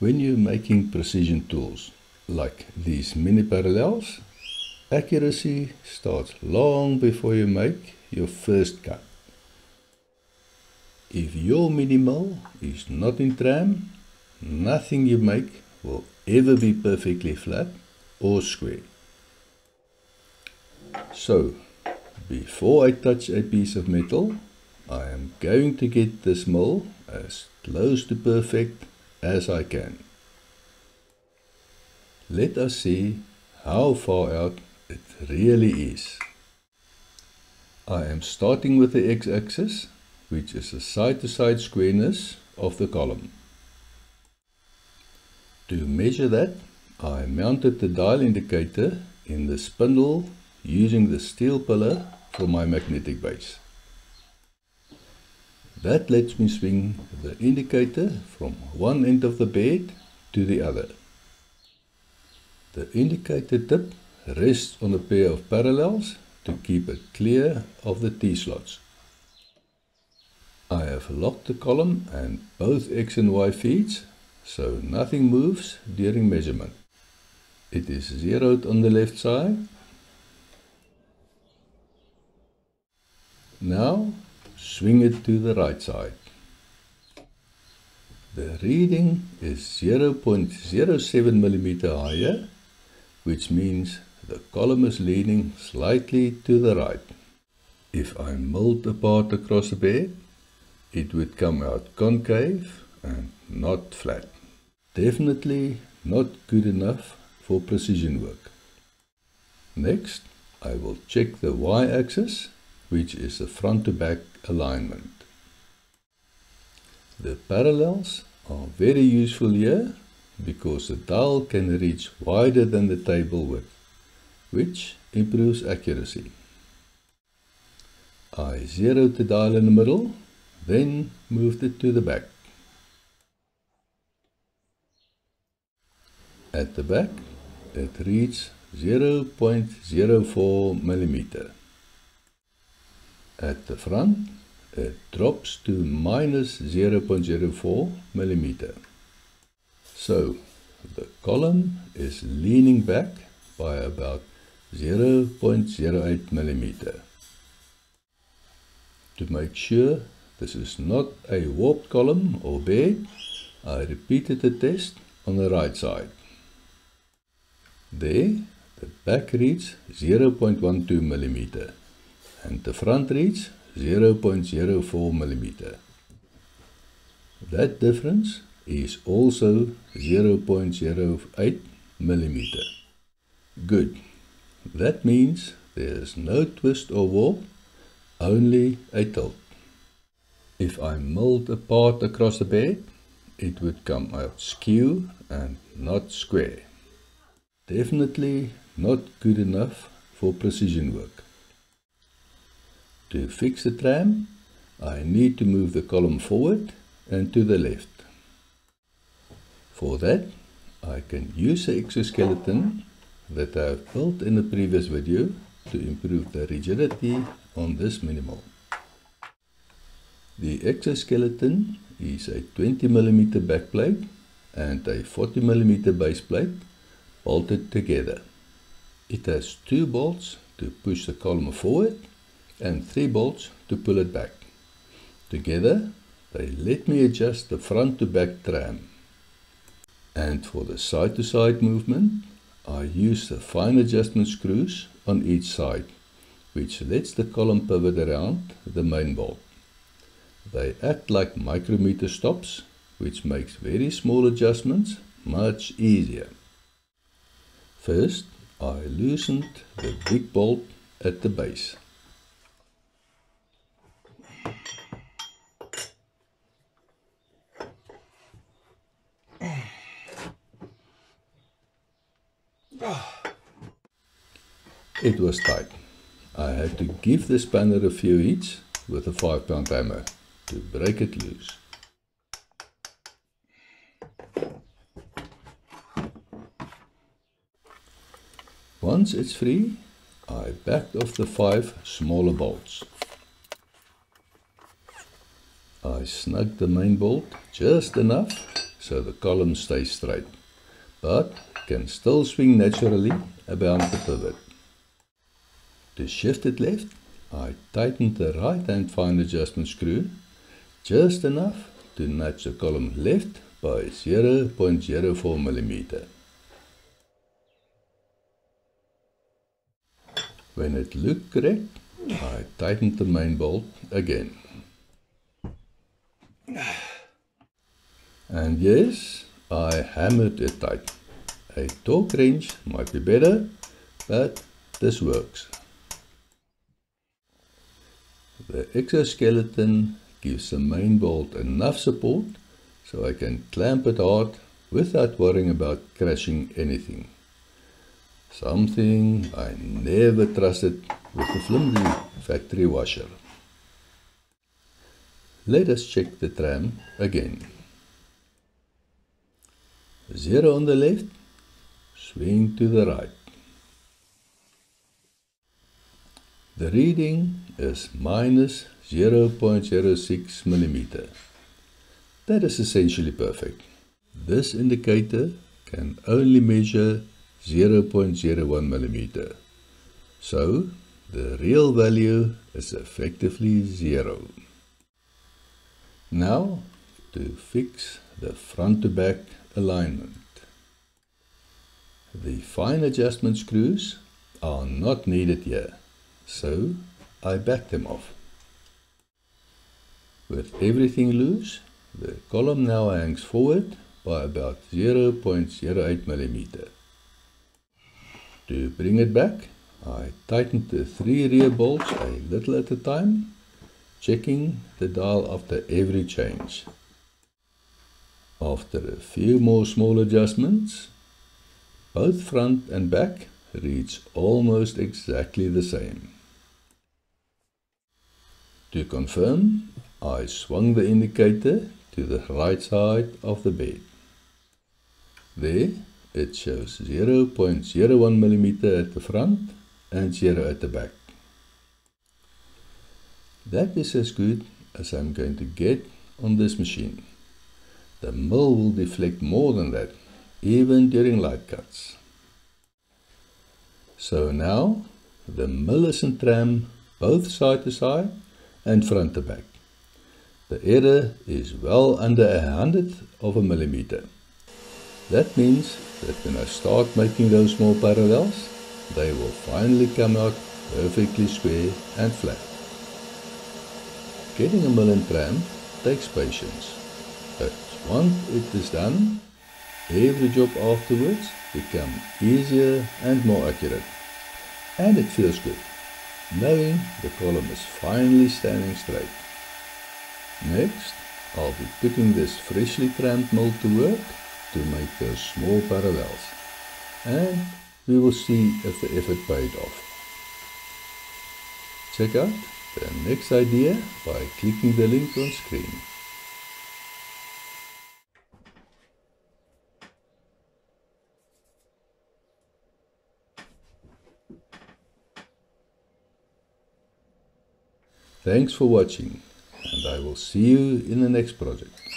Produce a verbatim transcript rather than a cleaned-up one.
When you're making precision tools like these mini parallels, accuracy starts long before you make your first cut. If your mini mill is not in tram, nothing you make will ever be perfectly flat or square. So, before I touch a piece of metal, I am going to get this mill as close to perfect as I can. Let us see how far out it really is. I am starting with the x-axis, which is the side-to-side squareness of the column. To measure that, I mounted the dial indicator in the spindle using the steel pillar for my magnetic base. That lets me swing the indicator from one end of the bed to the other. The indicator tip rests on a pair of parallels to keep it clear of the T-slots. I have locked the column and both X and Y feeds, so nothing moves during measurement. It is zeroed on the left side. Now, swing it to the right side. The reading is zero point zero seven millimeters higher, which means the column is leaning slightly to the right. If I milled a part across the bed, it would come out concave and not flat. Definitely not good enough for precision work. Next, I will check the y-axis, which is the front to back alignment. The parallels are very useful here because the dial can reach wider than the table width, which improves accuracy. I zeroed the dial in the middle, then moved it to the back. At the back, it reaches zero point zero four millimeters. At the front, it drops to minus zero point zero four millimeters. So, the column is leaning back by about zero point zero eight millimeters. To make sure this is not a warped column or bed, I repeated the test on the right side. There, the back reads zero point one two millimeters. And the front reads zero point zero four millimeters. That difference is also zero point zero eight millimeters. Good. That means there is no twist or warp, only a tilt. If I milled a part across the bed, it would come out skew and not square. Definitely not good enough for precision work. To fix the tram, I need to move the column forward and to the left. For that, I can use the exoskeleton that I have built in the previous video to improve the rigidity on this mini mill. The exoskeleton is a twenty millimeter backplate and a forty millimeter baseplate bolted together. It has two bolts to push the column forward and three bolts to pull it back. Together, they let me adjust the front to back tram. And for the side to side movement, I use the fine adjustment screws on each side, which lets the column pivot around the main bolt. They act like micrometer stops, which makes very small adjustments much easier. First, I loosened the big bolt at the base. It was tight. I had to give the spanner a few hits with a five pound hammer to break it loose. Once it's free, I backed off the five smaller bolts. I snugged the main bolt just enough so the column stays straight, but can still swing naturally about the pivot. To shift it left, I tightened the right hand fine adjustment screw just enough to nudge the column left by zero point zero four millimeters. When it looked correct, I tightened the main bolt again. And yes, I hammered it tight. A torque wrench might be better, but this works. The exoskeleton gives the main bolt enough support so I can clamp it hard without worrying about crashing anything. Something I never trusted with the flimsy factory washer. Let us check the tram again. Zero on the left, swing to the right. The reading is minus zero point zero six millimeters. That is essentially perfect. This indicator can only measure zero point zero one millimeters. So the real value is effectively zero. Now to fix the front to back alignment. The fine adjustment screws are not needed here, so I back them off. With everything loose, the column now hangs forward by about zero point zero eight millimeters. To bring it back, I tightened the three rear bolts a little at a time, checking the dial after every change. After a few more small adjustments, both front and back reads almost exactly the same. To confirm, I swung the indicator to the right side of the bed. There it shows zero point zero one millimeters at the front and zero at the back. That is as good as I'm going to get on this machine. The mill will deflect more than that, even during light cuts. So now the mill is in tram both side to side and front to back. The error is well under a hundredth of a millimeter. That means that when I start making those small parallels, they will finally come out perfectly square and flat. Getting a mill in tram takes patience, but once it is done, every job afterwards becomes easier and more accurate. And it feels good, knowing the column is finally standing straight. Next, I'll be putting this freshly trammed mill to work to make those small parallels, and we will see if the effort paid off. Check out the next idea by clicking the link on screen. Thanks for watching, and I will see you in the next project.